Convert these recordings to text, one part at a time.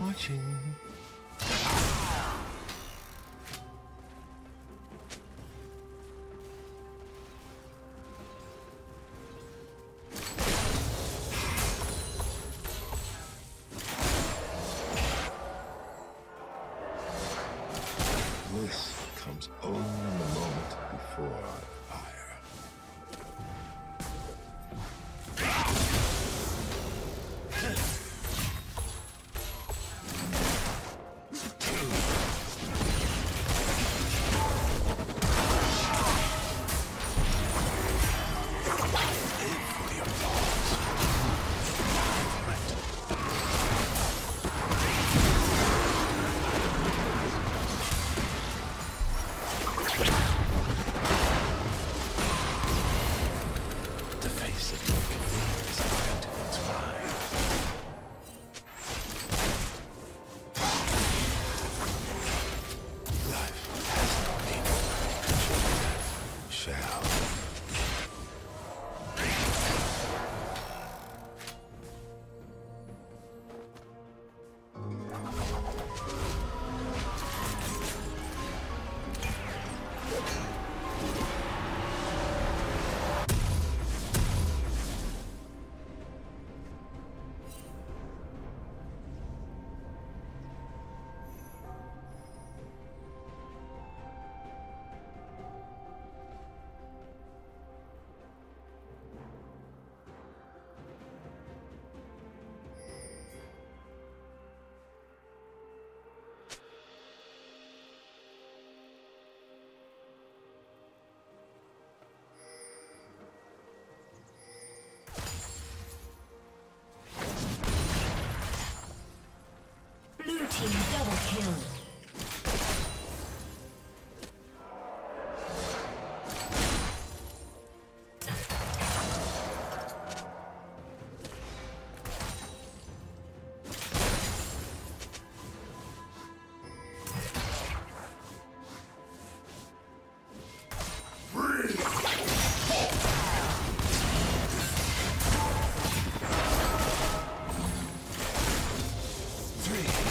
was watching. This comes only in the moment before fire. Double kill. Three.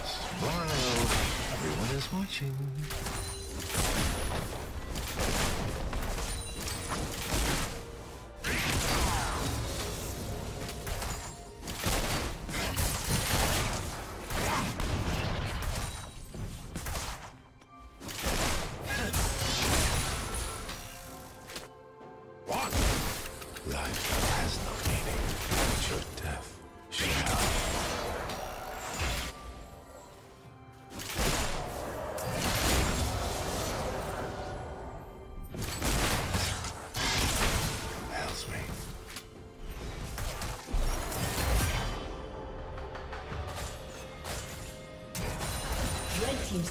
Smile. Everyone is watching. Team's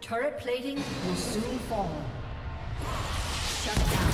Turret plating will soon fall. Shut down.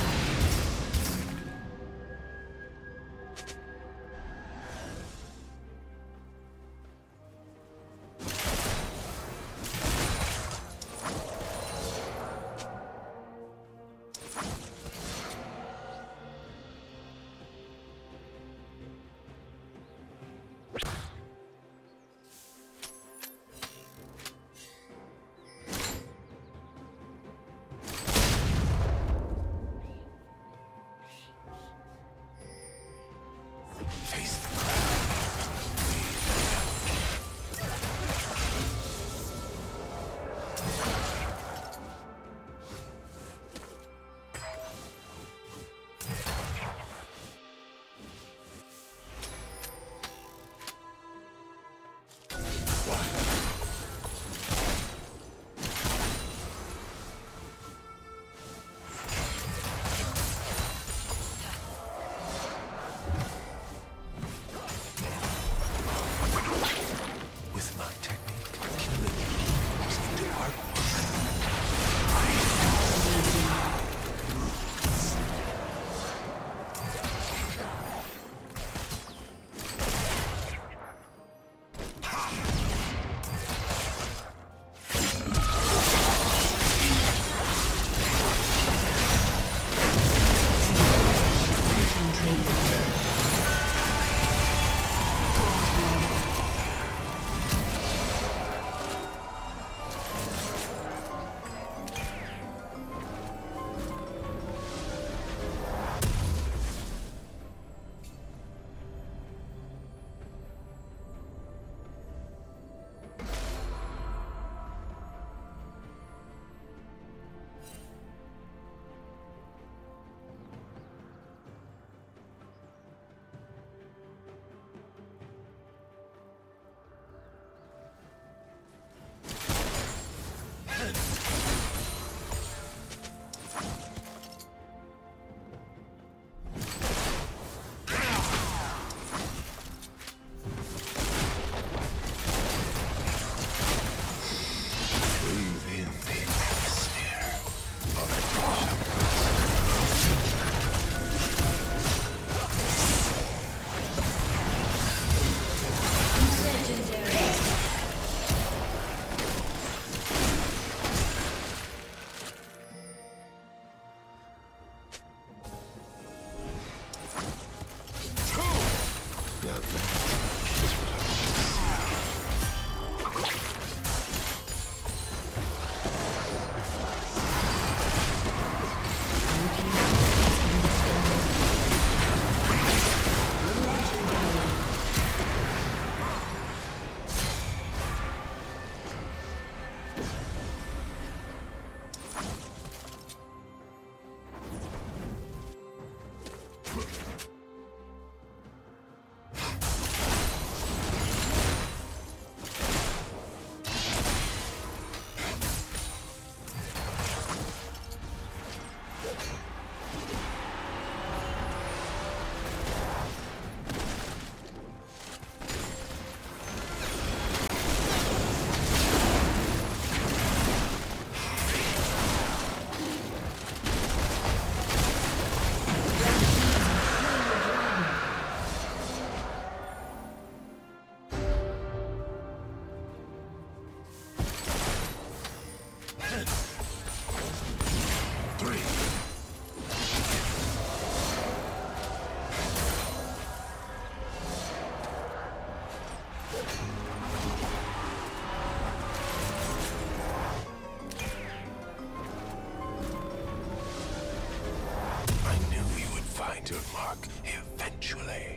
find your mark eventually.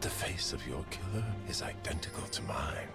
The face of your killer is identical to mine.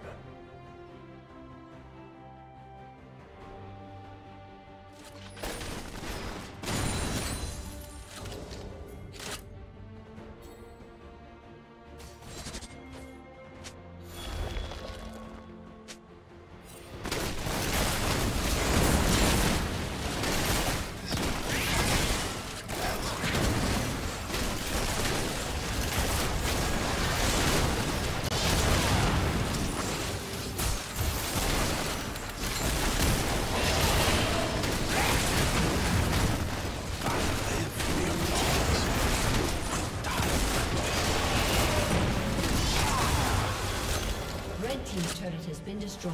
Destroyed.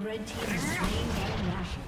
Red team is slain by Nashor.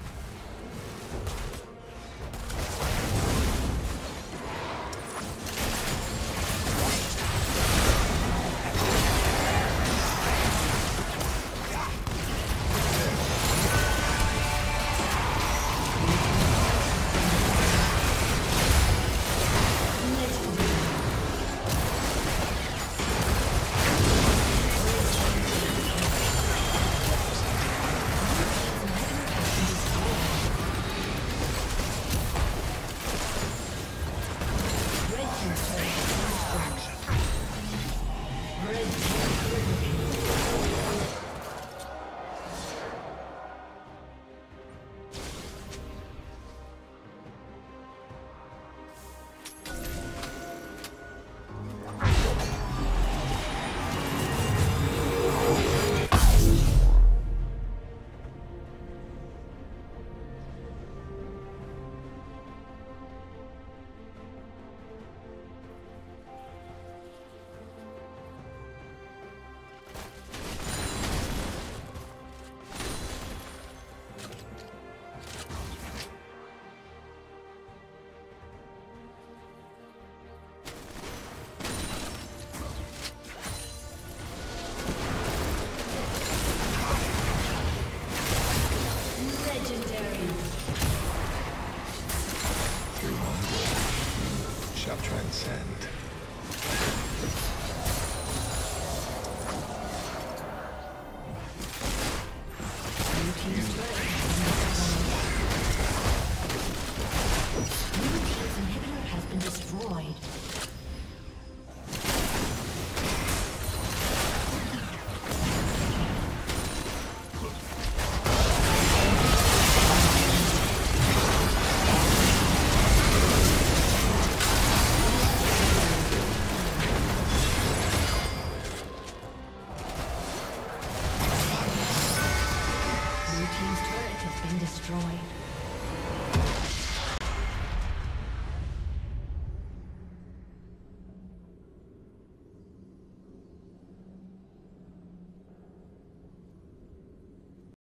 destroyed.